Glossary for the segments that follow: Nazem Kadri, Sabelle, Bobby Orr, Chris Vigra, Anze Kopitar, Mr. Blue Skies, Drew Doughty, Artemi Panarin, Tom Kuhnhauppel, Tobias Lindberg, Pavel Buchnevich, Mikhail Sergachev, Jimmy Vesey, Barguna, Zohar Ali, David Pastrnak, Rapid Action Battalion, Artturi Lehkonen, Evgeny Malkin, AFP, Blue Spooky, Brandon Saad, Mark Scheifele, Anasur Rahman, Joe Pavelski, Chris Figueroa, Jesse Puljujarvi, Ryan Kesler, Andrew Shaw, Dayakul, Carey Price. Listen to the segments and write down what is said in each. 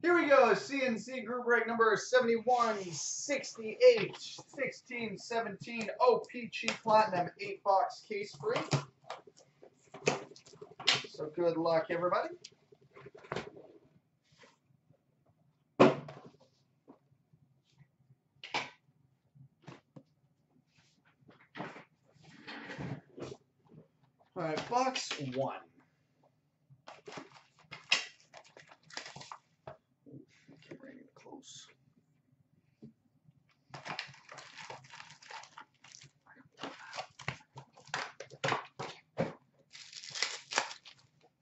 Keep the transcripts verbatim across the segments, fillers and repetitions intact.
Here we go, C N C group break number seventy-one sixty-eight, sixteen seventeen, O P G Platinum, eight box case free. So good luck, everybody. All right, box one.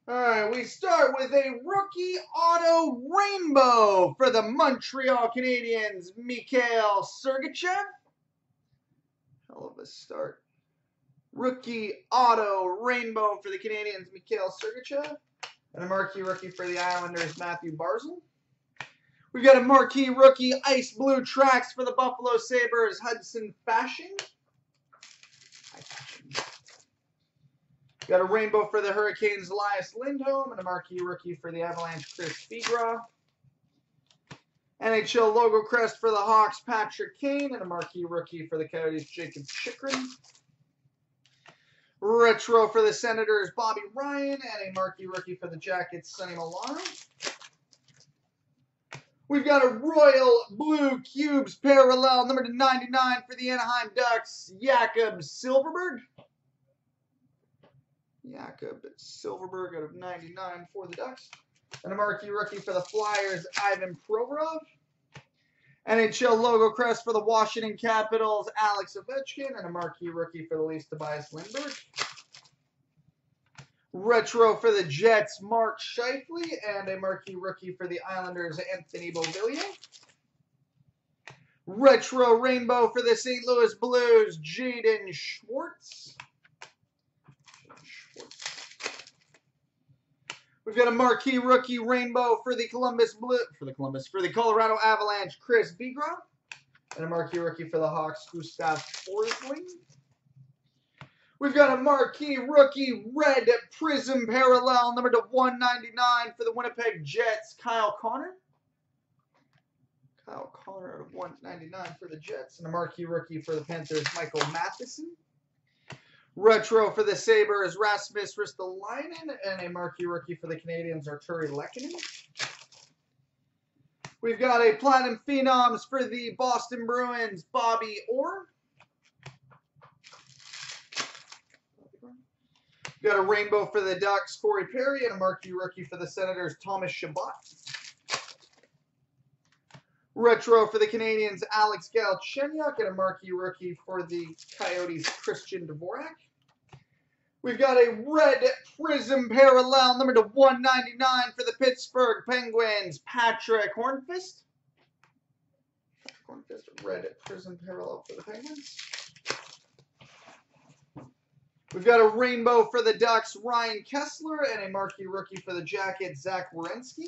All right, we start with a rookie auto rainbow for the Montreal Canadiens, Mikhail Sergachev. Hell of a start. Rookie auto rainbow for the Canadiens, Mikhail Sergachev. And a marquee rookie for the Islanders, Matthew Barzal. We've got a marquee rookie ice blue tracks for the Buffalo Sabres, Hudson Fasching. Got a rainbow for the Hurricanes, Elias Lindholm, and a marquee rookie for the Avalanche, Chris Figueroa. N H L logo crest for the Hawks, Patrick Kane, and a marquee rookie for the Coyotes, Jacob Chychrun. Retro for the Senators, Bobby Ryan, and a marquee rookie for the Jackets, Sonny Milano. We've got a Royal Blue Cubes parallel, number to ninety-nine for the Anaheim Ducks, Jakob Silverberg. Jakob Silverberg out of ninety-nine for the Ducks. And a marquee rookie for the Flyers, Ivan Provorov. N H L logo crest for the Washington Capitals, Alex Ovechkin. And a marquee rookie for the Leafs, Tobias Lindberg. Retro for the Jets, Mark Scheifele. And a marquee rookie for the Islanders, Anthony Beauvillier. Retro rainbow for the Saint Louis Blues, Jaden Schwartz. We've got a marquee rookie rainbow for the Columbus Blue for the Columbus for the Colorado Avalanche, Chris Figueroa, and a marquee rookie for the Hawks, Gustav Forsling. We've got a marquee rookie red prism parallel number to one ninety-nine for the Winnipeg Jets, Kyle Connor. Kyle Connor out of one ninety-nine for the Jets, and a marquee rookie for the Panthers, Michael Matheson. Retro for the Sabres, Rasmus Ristolainen, and a marquee rookie for the Canadiens, Artturi Lehkonen. We've got a Platinum Phenoms for the Boston Bruins, Bobby Orr. We've got a rainbow for the Ducks, Corey Perry, and a marquee rookie for the Senators, Thomas Chabot. Retro for the Canadiens, Alex Galchenyuk, and a marquee rookie for the Coyotes, Christian Dvorak. We've got a red prism parallel number to one ninety-nine for the Pittsburgh Penguins, Patrick Hornfist. Hornfist, red prism parallel for the Penguins. We've got a rainbow for the Ducks, Ryan Kesler, and a marquee rookie for the Jackets, Zach Werenski.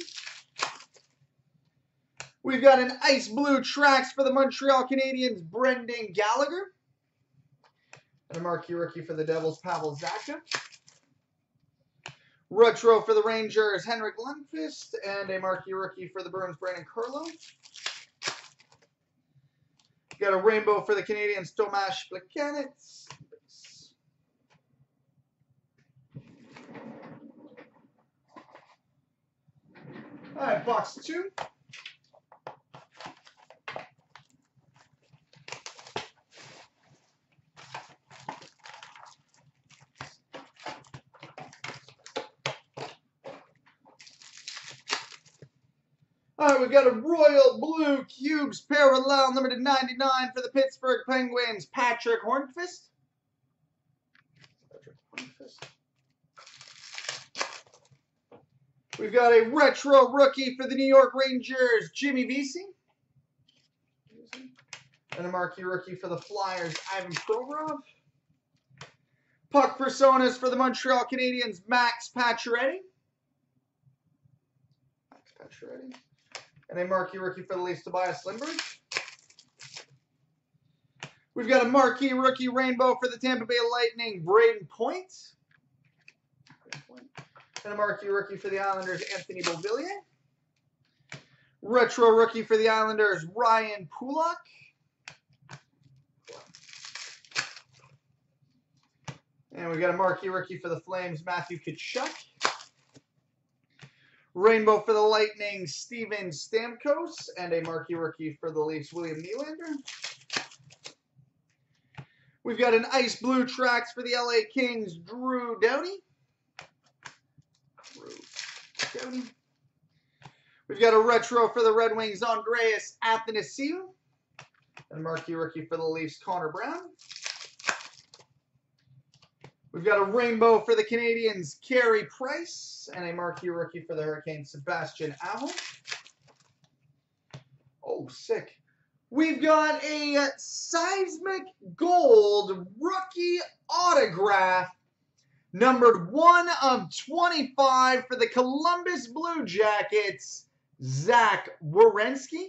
We've got an ice blue tracks for the Montreal Canadiens, Brendan Gallagher. And a marquee rookie for the Devils, Pavel Zacha. Retro for the Rangers, Henrik Lundqvist. And a marquee rookie for the Bruins, Brandon Carlo. We've got a rainbow for the Canadiens, Tomas Chabot. All right, box two. We've got a Royal Blue Cubes parallel number to ninety-nine for the Pittsburgh Penguins, Patrick Hornfist. Patrick Hornfist. We've got a retro rookie for the New York Rangers, Jimmy Vesey. And a marquee rookie for the Flyers, Ivan Provorov. Puck personas for the Montreal Canadiens, Max Pacioretty. Max Pacioretty. And a marquee rookie for the Leafs, Tobias Lindberg. We've got a marquee rookie rainbow for the Tampa Bay Lightning, Braden Point. And a marquee rookie for the Islanders, Anthony Beauvillier. Retro rookie for the Islanders, Ryan Pulak. And we got a marquee rookie for the Flames, Matthew Tkachuk. Rainbow for the Lightning, Steven Stamkos. And a marquee rookie for the Leafs, William Nylander. We've got an ice blue tracks for the L A Kings, Drew Doughty. Drew Doughty. We've got a retro for the Red Wings, Andreas Athanasiou. And a marquee rookie for the Leafs, Connor Brown. We've got a rainbow for the Canadiens, Carey Price, and a marquee rookie for the Hurricanes, Sebastian Aho. Oh, sick. We've got a seismic gold rookie autograph, numbered one of twenty-five for the Columbus Blue Jackets, Zach Werenski.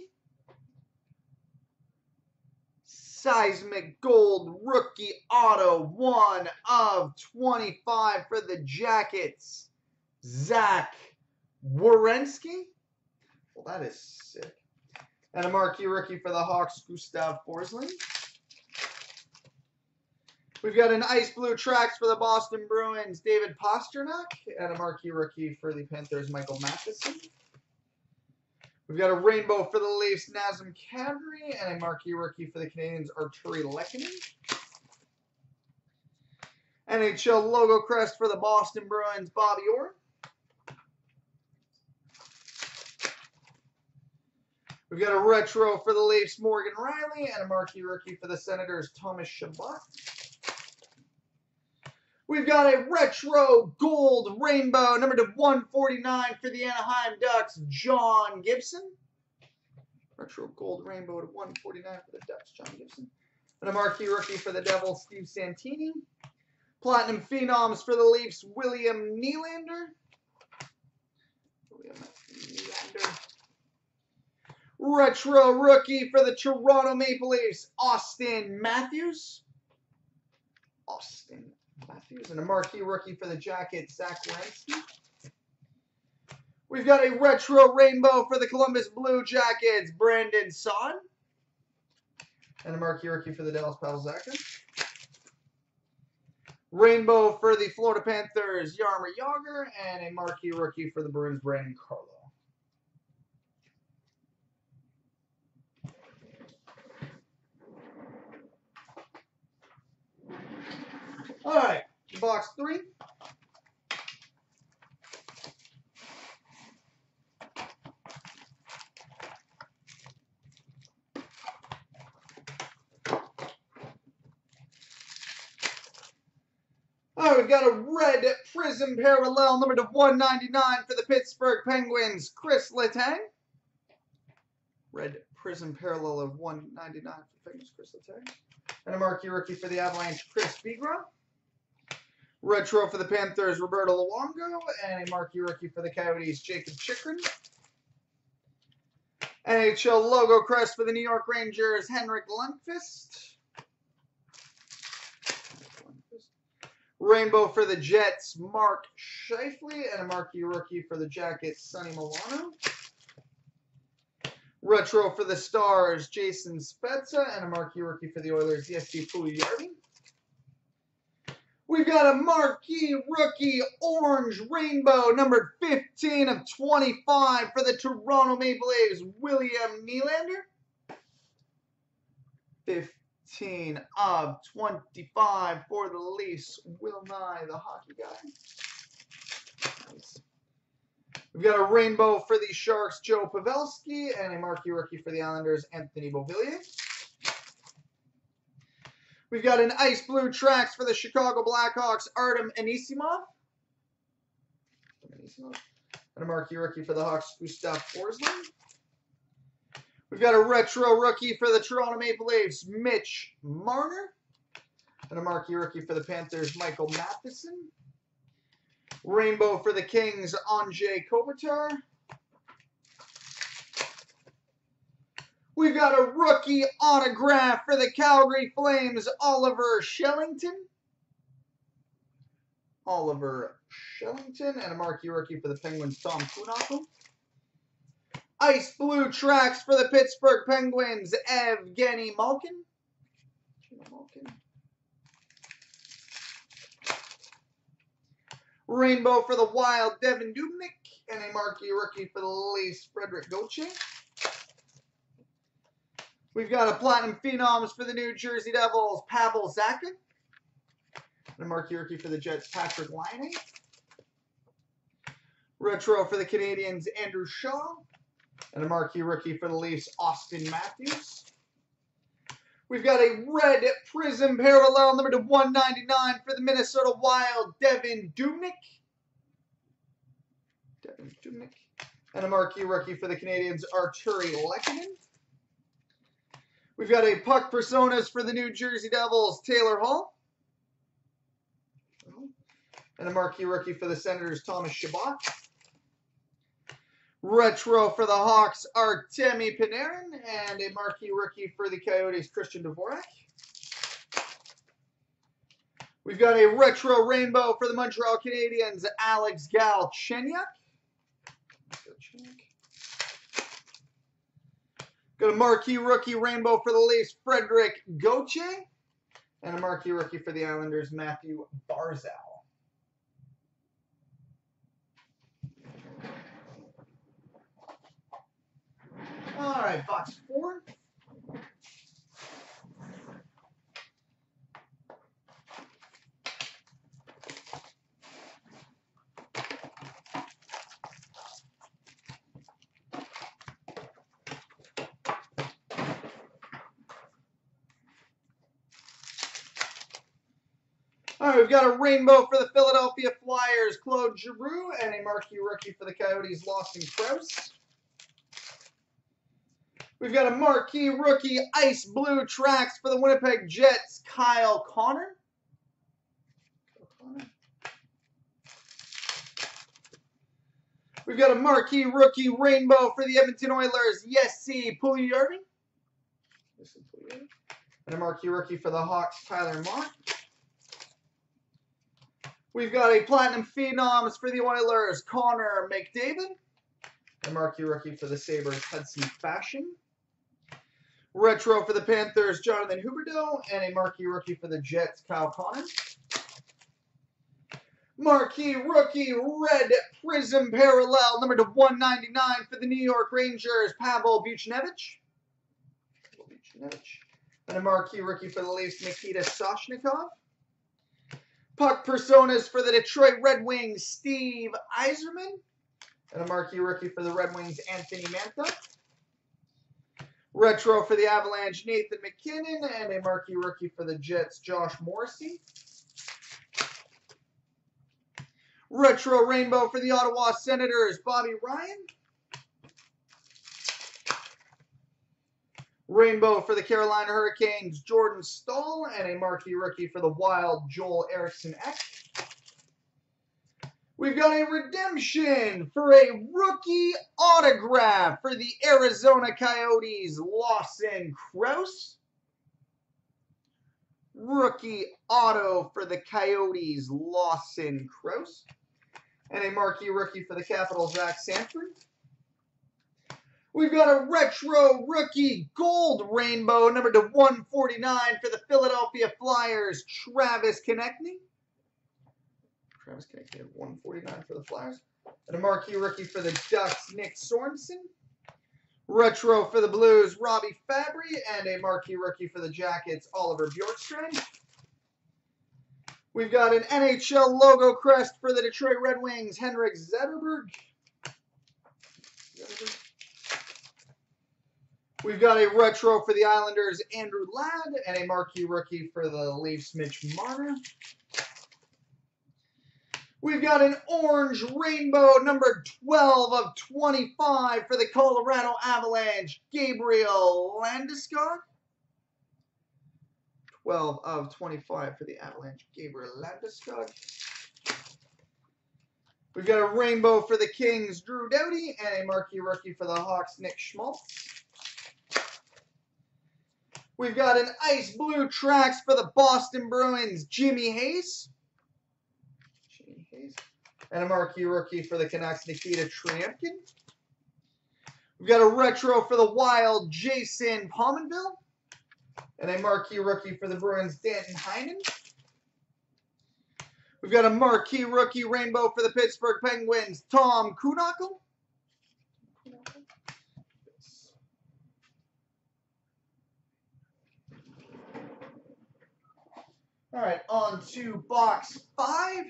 Seismic gold rookie auto, one of twenty-five for the Jackets, Zach Werenski. Well, that is sick. And a marquee rookie for the Hawks, Gustav Forsling. We've got an ice blue tracks for the Boston Bruins, David Pastrnak. And a marquee rookie for the Panthers, Michael Matheson. We've got a rainbow for the Leafs, Nazem Kadri, and a marquee rookie for the Canadiens, Artturi Lehkonen. N H L logo crest for the Boston Bruins, Bobby Orr. We've got a retro for the Leafs, Morgan Riley, and a marquee rookie for the Senators, Thomas Chabot. We've got a retro gold rainbow, number to one forty-nine for the Anaheim Ducks, John Gibson. Retro gold rainbow to one forty-nine for the Ducks, John Gibson. And a marquee rookie for the Devils, Steve Santini. Platinum Phenoms for the Leafs, William Nylander. William Nylander. Retro rookie for the Toronto Maple Leafs, Auston Matthews. Auston Matthews, and a marquee rookie for the Jackets, Zach Werenski. We've got a retro rainbow for the Columbus Blue Jackets, Brandon Son. And a marquee rookie for the Dallas, Pavel Zacha. Rainbow for the Florida Panthers, Jaromir Jagr, and a marquee rookie for the Bruins, Brandon Carlo. All right, box three. All right, we've got a red prism parallel number to one ninety-nine for the Pittsburgh Penguins, Chris Letang. Red prism parallel of one ninety-nine for the Penguins, Chris Letang. And a marquee rookie for the Avalanche, Chris Vigra. Retro for the Panthers, Roberto Luongo, and a marquee rookie for the Coyotes, Jacob Chychrun. N H L logo crest for the New York Rangers, Henrik Lundqvist. Rainbow for the Jets, Mark Scheifele, and a marquee rookie for the Jackets, Sonny Milano. Retro for the Stars, Jason Spezza, and a marquee rookie for the Oilers, Jesse Puljujarvi. We've got a marquee rookie orange rainbow, numbered fifteen of twenty-five for the Toronto Maple Leafs, William Nylander. fifteen of twenty-five for the Leafs, Will Nye, the hockey guy. Nice. We've got a rainbow for the Sharks, Joe Pavelski, and a marquee rookie for the Islanders, Anthony Beauvillier. We've got an ice blue tracks for the Chicago Blackhawks, Artem Anisimov. And a marquee rookie for the Hawks, Gustav Forsling. We've got a retro rookie for the Toronto Maple Leafs, Mitch Marner. And a marquee rookie for the Panthers, Michael Matheson. Rainbow for the Kings, Andrei Kopitar. We've got a rookie autograph for the Calgary Flames, Oliver Shellington. Oliver Shellington, and a marquee rookie for the Penguins, Tom Kuhnhauppel. Ice blue tracks for the Pittsburgh Penguins, Evgeny Malkin. Rainbow for the Wild, Devin Dubnik. And a marquee rookie for the Leafs, Frederik Gauthier. We've got a Platinum Phenoms for the New Jersey Devils, Pavel Zacha. And a marquee rookie for the Jets, Patrick Kane. Retro for the Canadiens, Andrew Shaw. And a marquee rookie for the Leafs, Auston Matthews. We've got a red prism parallel number to one ninety-nine for the Minnesota Wild, Devin Dubnik. Devin Dubnik. And a marquee rookie for the Canadiens, Artturi Lehkonen. We've got a Puck Personas for the New Jersey Devils, Taylor Hall. And a marquee rookie for the Senators, Thomas Chabot. Retro for the Hawks, Artemi Panarin, and a marquee rookie for the Coyotes, Christian Dvorak. We've got a retro rainbow for the Montreal Canadiens, Alex Galchenyuk. Got a marquee rookie rainbow for the Leafs, Frederik Gauthier, and a marquee rookie for the Islanders, Matthew Barzal. All right, box four. All right, we've got a rainbow for the Philadelphia Flyers, Claude Giroux, and a marquee rookie for the Coyotes, Lawson Cross. We've got a marquee rookie, ice blue tracks for the Winnipeg Jets, Kyle Connor. We've got a marquee rookie rainbow for the Edmonton Oilers, Jesse Puljujarvi. And a marquee rookie for the Hawks, Tyler Mott. We've got a Platinum Phenoms for the Oilers, Connor McDavid. And a marquee rookie for the Sabres, Hudson Fasching. Retro for the Panthers, Jonathan Huberdeau, and a marquee rookie for the Jets, Kyle Connor. Marquee rookie, red prism parallel, number to one ninety-nine for the New York Rangers, Pavel Buchnevich. And a marquee rookie for the Leafs, Nikita Soshnikov. Puck Personas for the Detroit Red Wings, Steve Yzerman. And a marquee rookie for the Red Wings, Anthony Mantha. Retro for the Avalanche, Nathan McKinnon, and a marquee rookie for the Jets, Josh Morrissey. Retro rainbow for the Ottawa Senators, Bobby Ryan. Rainbow for the Carolina Hurricanes, Jordan Staal, and a marquee rookie for the Wild, Joel Eriksson Ek. We've got a redemption for a rookie autograph for the Arizona Coyotes, Lawson Cross. Rookie auto for the Coyotes, Lawson Cross. And a marquee rookie for the Capitals, Zach Sanford. We've got a retro rookie gold rainbow, number to one forty-nine for the Philadelphia Flyers, Travis Konechny. Travis Konechny at one forty-nine for the Flyers. And a marquee rookie for the Ducks, Nick Sorensen. Retro for the Blues, Robbie Fabry. And a marquee rookie for the Jackets, Oliver Bjorkstrand. We've got an N H L logo crest for the Detroit Red Wings, Henrik Zetterberg. Zetterberg. We've got a retro for the Islanders, Andrew Ladd. And a marquee rookie for the Leafs, Mitch Marner. We've got an orange rainbow, number twelve of twenty-five for the Colorado Avalanche, Gabriel Landeskog. twelve of twenty-five for the Avalanche, Gabriel Landeskog. We've got a rainbow for the Kings, Drew Doughty, and a marquee rookie for the Hawks, Nick Schmaltz. We've got an ice blue tracks for the Boston Bruins, Jimmy Hayes. And a marquee rookie for the Canucks, Nikita Triumkin. We've got a retro for the Wild, Jason Palmanville. And a marquee rookie for the Bruins, Danton Heinen. We've got a marquee rookie rainbow for the Pittsburgh Penguins, Tom Kuhnhackl. All right, on to box five.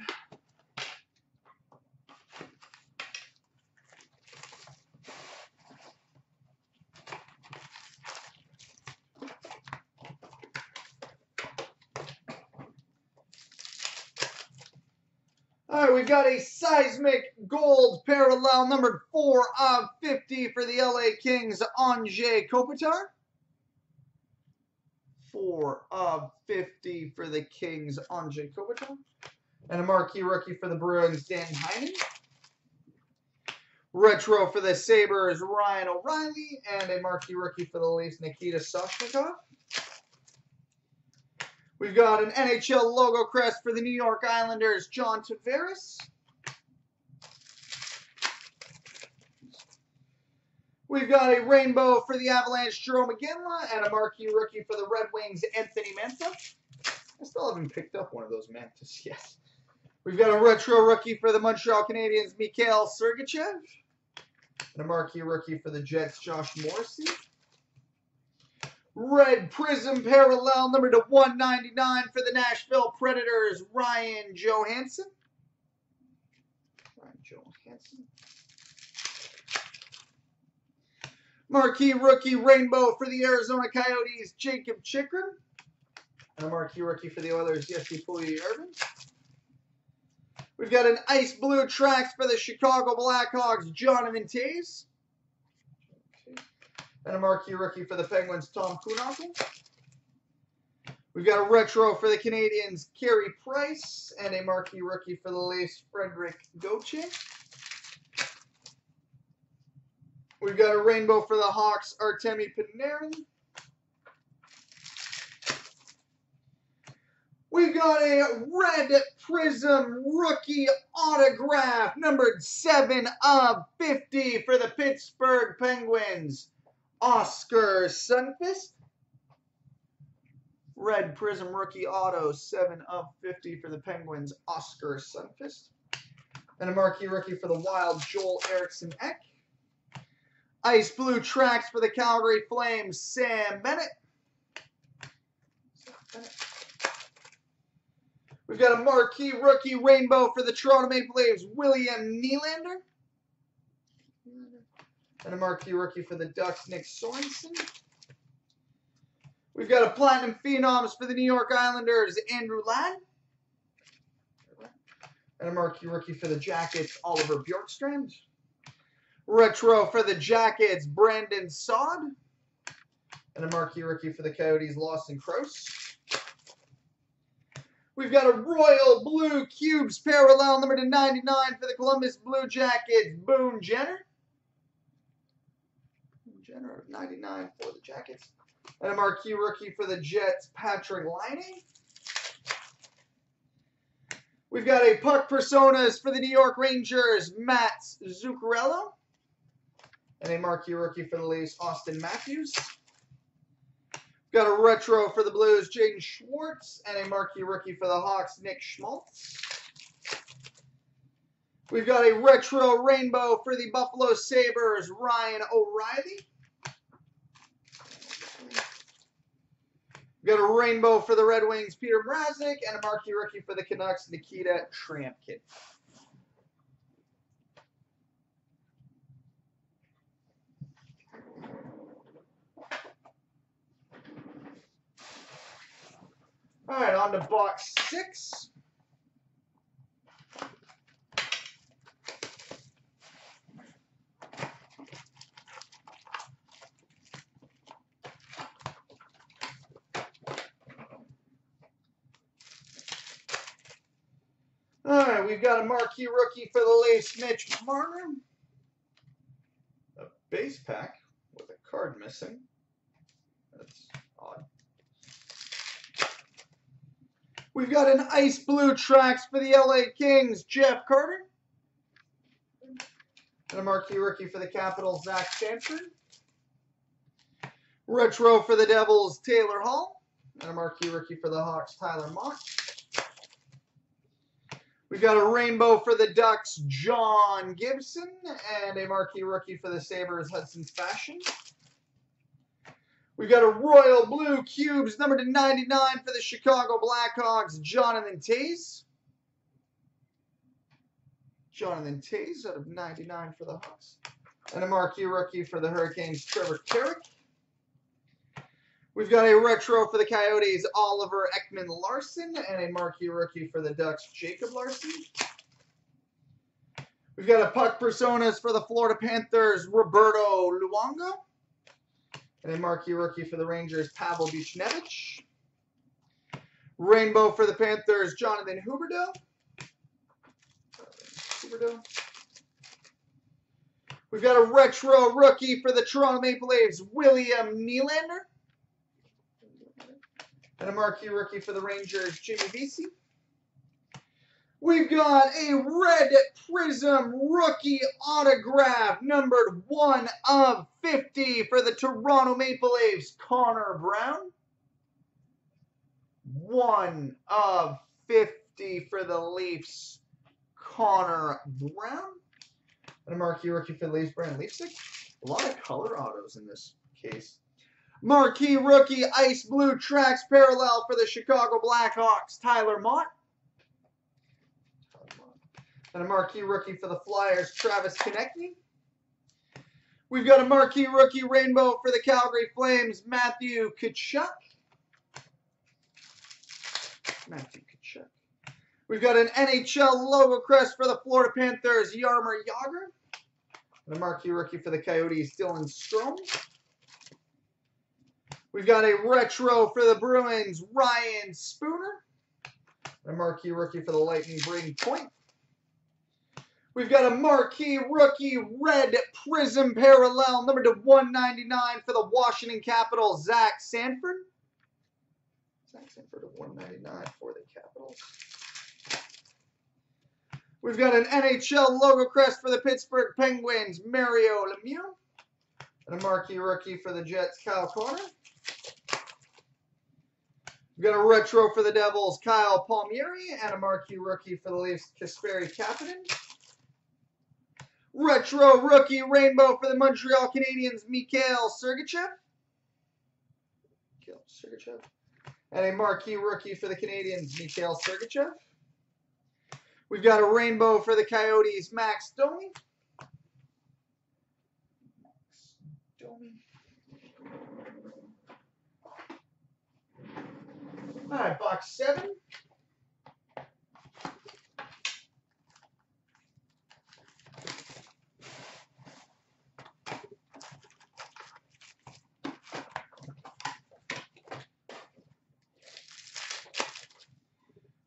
All right, we've got a seismic gold parallel numbered four of fifty for the L A Kings, Anze Kopitar. four of fifty for the Kings, Anze Kopitar. And a marquee rookie for the Bruins, Danton Heinen. Retro for the Sabres, Ryan O'Reilly. And a marquee rookie for the Leafs, Nikita Soshnikov. We've got an N H L logo crest for the New York Islanders, John Tavares. We've got a rainbow for the Avalanche, Jarome Iginla, and a marquee rookie for the Red Wings, Anthony Manta. I still haven't picked up one of those Mantas yet. We've got a retro rookie for the Montreal Canadiens, Mikhail Sergachev, and a marquee rookie for the Jets, Josh Morrissey. Red Prism Parallel, number to one ninety-nine for the Nashville Predators, Ryan Johansson. Ryan Johansson. Marquee Rookie Rainbow for the Arizona Coyotes, Jacob Chychrun. And a Marquee Rookie for the Oilers, Jesse Puljujarvi. We've got an Ice Blue Tracks for the Chicago Blackhawks, Jonathan Toews. And a marquee rookie for the Penguins, Tom Kuhnhackl. We've got a retro for the Canadiens, Carey Price. And a marquee rookie for the Leafs, Frederik Gauthier. We've got a rainbow for the Hawks, Artemi Panarin. We've got a Red Prism Rookie Autograph, numbered seven of fifty for the Pittsburgh Penguins, Oscar Sundqvist. Red Prism Rookie Auto, seven of fifty for the Penguins, Oscar Sundqvist. And a marquee rookie for the Wild, Joel Eriksson Ek. Ice Blue Tracks for the Calgary Flames, Sam Bennett. We've got a marquee rookie rainbow for the Toronto Maple Leafs, William Nylander. And a marquee rookie for the Ducks, Nick Sorensen. We've got a Platinum Phenoms for the New York Islanders, Andrew Ladd. And a marquee rookie for the Jackets, Oliver Bjorkstrand. Retro for the Jackets, Brandon Saad. And a marquee rookie for the Coyotes, Lawson Cross. We've got a Royal Blue Cubes Parallel, number two ninety-nine for the Columbus Blue Jackets, Boone Jenner. General ninety-nine for the Jackets. And a marquee rookie for the Jets, Patrick Laine. We've got a Puck Personas for the New York Rangers, Mats Zuccarello. And a marquee rookie for the Leafs, Auston Matthews. We've got a retro for the Blues, Jaden Schwartz. And a marquee rookie for the Hawks, Nick Schmaltz. We've got a retro rainbow for the Buffalo Sabres, Ryan O'Reilly. We've got a rainbow for the Red Wings, Peter Mrazek, and a marquee rookie for the Canucks, Nikita Trampkin. All right, on to box six. All right, we've got a marquee rookie for the Leafs, Mitch Marner. A base pack with a card missing. That's odd. We've got an Ice Blue Tracks for the L A Kings, Jeff Carter. And a marquee rookie for the Capitals, Zach Stanford. Retro for the Devils, Taylor Hall. And a marquee rookie for the Hawks, Tyler Mock. We've got a rainbow for the Ducks, John Gibson. And a marquee rookie for the Sabres, Hudson Fasching. We've got a royal blue cubes, number to ninety-nine for the Chicago Blackhawks, Jonathan Toews. Jonathan Toews out of ninety-nine for the Hawks. And a marquee rookie for the Hurricanes, Trevor Carrick. We've got a retro for the Coyotes, Oliver Ekman-Larsson. And a marquee rookie for the Ducks, Jacob Larson. We've got a puck personas for the Florida Panthers, Roberto Luongo. And a marquee rookie for the Rangers, Pavel Buchnevich. Rainbow for the Panthers, Jonathan Huberdeau. Huberdeau. We've got a retro rookie for the Toronto Maple Leafs, William Nylander. And a marquee rookie for the Rangers, Jimmy Vesey. We've got a red prism rookie autograph numbered one of fifty for the Toronto Maple Leafs, Connor Brown. one of fifty for the Leafs, Connor Brown. And a marquee rookie for the Leafs, Brandon Leafsick. A lot of color autos in this case. Marquee rookie ice blue tracks parallel for the Chicago Blackhawks, Tyler Mott. And a marquee rookie for the Flyers, Travis Konechny. We've got a marquee rookie rainbow for the Calgary Flames, Matthew Tkachuk. Matthew Tkachuk. We've got an N H L logo crest for the Florida Panthers, Jaromir Jagr. And a marquee rookie for the Coyotes, Dylan Strome. We've got a retro for the Bruins, Ryan Spooner. And a marquee rookie for the Lightning, Braden Point. We've got a marquee rookie red prism parallel, number to one ninety-nine for the Washington Capitals, Zach Sanford. Zach Sanford to one ninety-nine for the Capitals. We've got an N H L logo crest for the Pittsburgh Penguins, Mario Lemieux. And a marquee rookie for the Jets, Kyle Connor. We've got a retro for the Devils, Kyle Palmieri. And a marquee rookie for the Leafs, Kasperi Kapanen. Retro rookie rainbow for the Montreal Canadiens, Mikhail Sergachev. Mikhail Sergachev. And a marquee rookie for the Canadiens, Mikhail Sergachev. We've got a rainbow for the Coyotes, Max Domi. Max Domi. All right, box seven.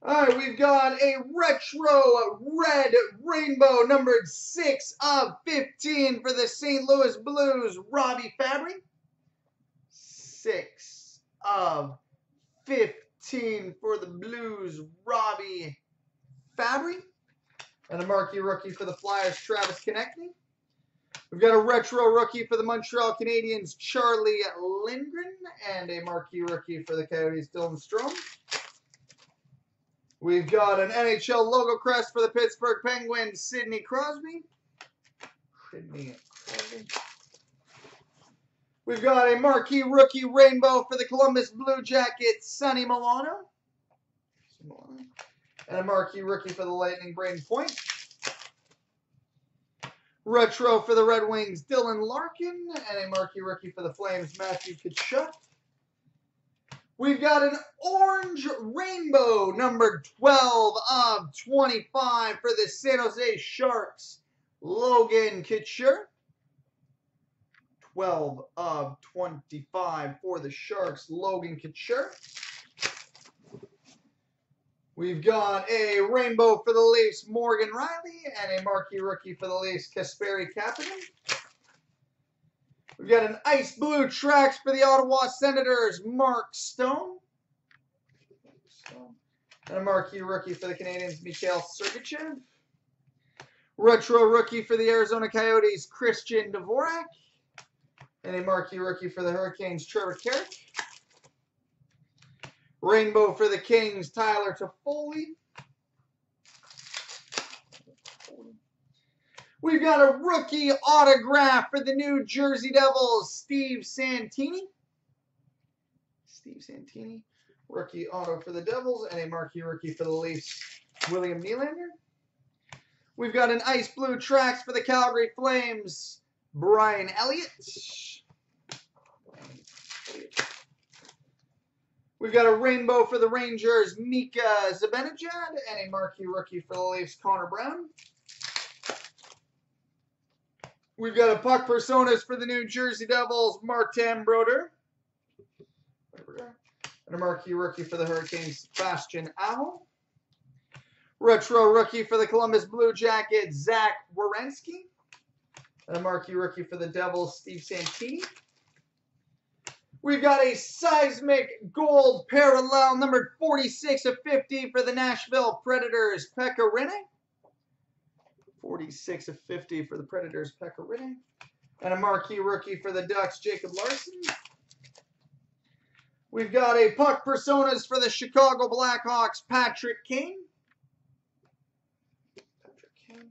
All right, we've got a retro red rainbow numbered six of fifteen for the Saint Louis Blues, Robbie Fabry. six of fifteen for the Blues, Robbie Fabry. And a marquee rookie for the Flyers, Travis Konechny. We've got a retro rookie for the Montreal Canadiens, Charlie Lindgren. And a marquee rookie for the Coyotes, Dylan Strome. We've got an N H L logo crest for the Pittsburgh Penguins, Sidney Crosby. Sidney Crosby. We've got a marquee rookie rainbow for the Columbus Blue Jackets, Sonny Milano. And a marquee rookie for the Lightning, Braden Point. Retro for the Red Wings, Dylan Larkin. And a marquee rookie for the Flames, Matthew Tkachuk. We've got an orange rainbow, number twelve of twenty-five for the San Jose Sharks, Logan Couture. twelve of twenty-five for the Sharks, Logan Couture. We've got a rainbow for the Leafs, Morgan Riley, and a marquee rookie for the Leafs, Kasperi Kapanen. We've got an ice blue tracks for the Ottawa Senators, Mark Stone. And a marquee rookie for the Canadiens, Mikhail Sergachev. Retro rookie for the Arizona Coyotes, Christian Dvorak. And a marquee rookie for the Hurricanes, Trevor Carrick. Rainbow for the Kings, Tyler Toffoli. We've got a rookie autograph for the New Jersey Devils, Steve Santini. Steve Santini. Rookie auto for the Devils and a marquee rookie for the Leafs, William Nylander. We've got an ice blue tracks for the Calgary Flames, Brian Elliott. We've got a rainbow for the Rangers, Mika Zibanejad, and a marquee rookie for the Leafs, Connor Brown. We've got a puck personas for the New Jersey Devils, Martin Brodeur. And a marquee rookie for the Hurricanes, Sebastian Aho. Retro rookie for the Columbus Blue Jackets, Zach Werenski. And a marquee rookie for the Devils, Steve Santini. We've got a seismic gold parallel, numbered forty-six of fifty for the Nashville Predators, Pekka Rinne. forty-six of fifty for the Predators, Pekka Rinne. And a marquee rookie for the Ducks, Jacob Larson. We've got a puck personas for the Chicago Blackhawks, Patrick Kane. Patrick Kane.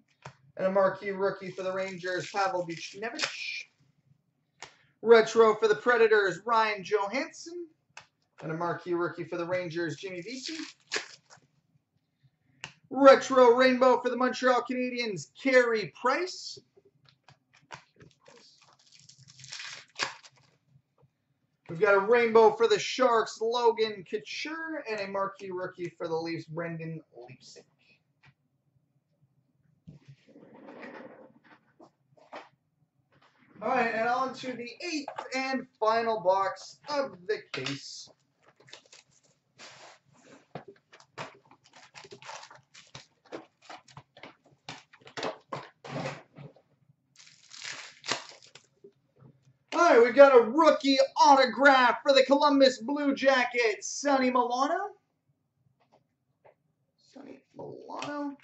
And a marquee rookie for the Rangers, Pavel Buchnevich. Retro for the Predators, Ryan Johansson. And a marquee rookie for the Rangers, Jimmy Vesey. Retro rainbow for the Montreal Canadiens, Carey Price. We've got a rainbow for the Sharks, Logan Couture, and a marquee rookie for the Leafs, Brendan Leipzig. All right, and on to the eighth and final box of the case. All right, we've got a rookie autograph for the Columbus Blue Jackets, Sonny Milano. Sonny Milano.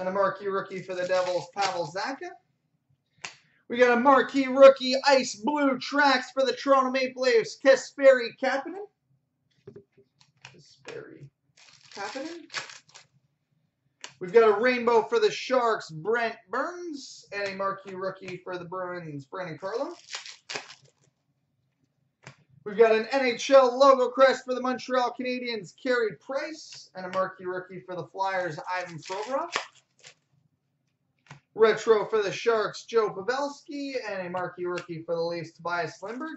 And a marquee rookie for the Devils, Pavel Zacha. We got a marquee rookie ice blue tracks for the Toronto Maple Leafs, Kasperi Kapanen. Kasperi Kapanen. We've got a rainbow for the Sharks, Brent Burns. And a marquee rookie for the Bruins, Brandon Carlo. We've got an N H L logo crest for the Montreal Canadiens, Carey Price, and a marquee rookie for the Flyers, Ivan Provorov. Retro for the Sharks, Joe Pavelski, and a marquee rookie for the Leafs, Tobias Lindberg.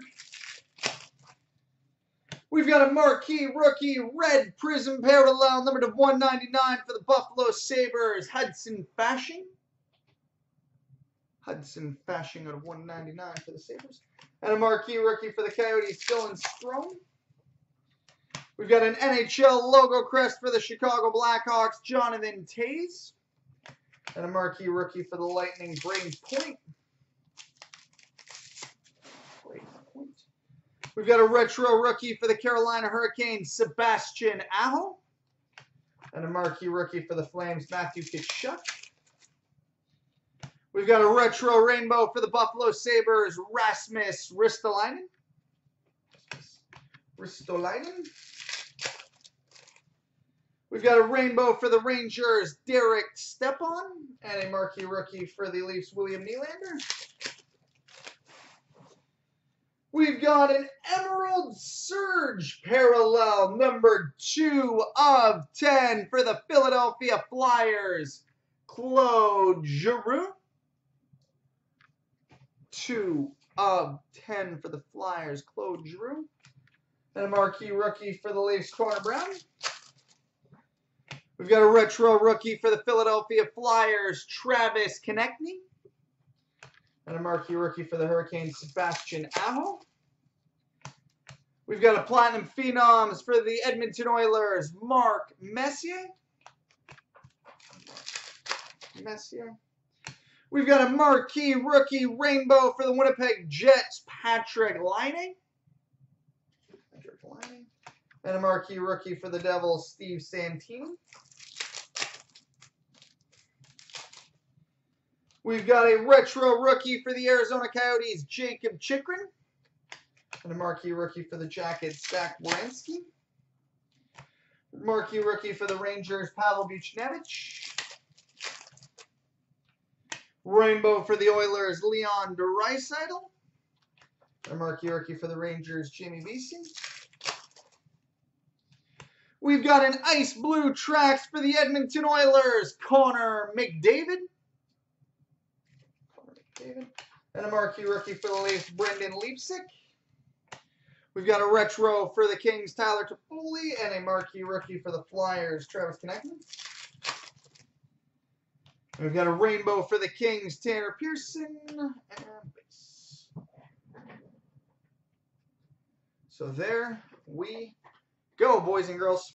We've got a marquee rookie red prism parallel, numbered to one ninety-nine for the Buffalo Sabres, Hudson Fasching. Hudson Fasching out of one ninety-nine for the Sabres. And a marquee rookie for the Coyotes, Dylan Strome. We've got an N H L logo crest for the Chicago Blackhawks, Jonathan Toews. And a marquee rookie for the Lightning, Braden Point. We've got a retro rookie for the Carolina Hurricanes, Sebastian Aho. And a marquee rookie for the Flames, Matthew Tkachuk. We've got a retro rainbow for the Buffalo Sabres, Rasmus Ristolainen. Ristolainen. We've got a rainbow for the Rangers, Derek Stepan, and a marquee rookie for the Leafs, William Nylander. We've got an Emerald Surge parallel, number two of ten for the Philadelphia Flyers, Claude Giroux. two of ten for the Flyers, Claude Giroux. And a marquee rookie for the Leafs, Connor Brown. We've got a retro rookie for the Philadelphia Flyers, Travis Konechny. And a marquee rookie for the Hurricanes, Sebastian Aho. We've got a Platinum Phenoms for the Edmonton Oilers, Mark Messier. Messier. We've got a marquee rookie rainbow for the Winnipeg Jets, Patrick Laine. Patrick Laine. And a marquee rookie for the Devils, Steve Santini. We've got a retro rookie for the Arizona Coyotes, Jacob Chychrun. And a marquee rookie for the Jackets, Zach Werenski. Marquee rookie for the Rangers, Pavel Buchnevich. Rainbow for the Oilers, Leon Draisaitl. A marquee rookie for the Rangers, Jimmy Vesey. We've got an ice blue tracks for the Edmonton Oilers, Connor McDavid. Connor McDavid. And a marquee rookie for the Leafs, Brendan Leipsic. We've got a retro for the Kings, Tyler Toffoli, and a marquee rookie for the Flyers, Travis Konechny. We've got a rainbow for the Kings, Tanner Pearson, and base. So there we go, boys and girls.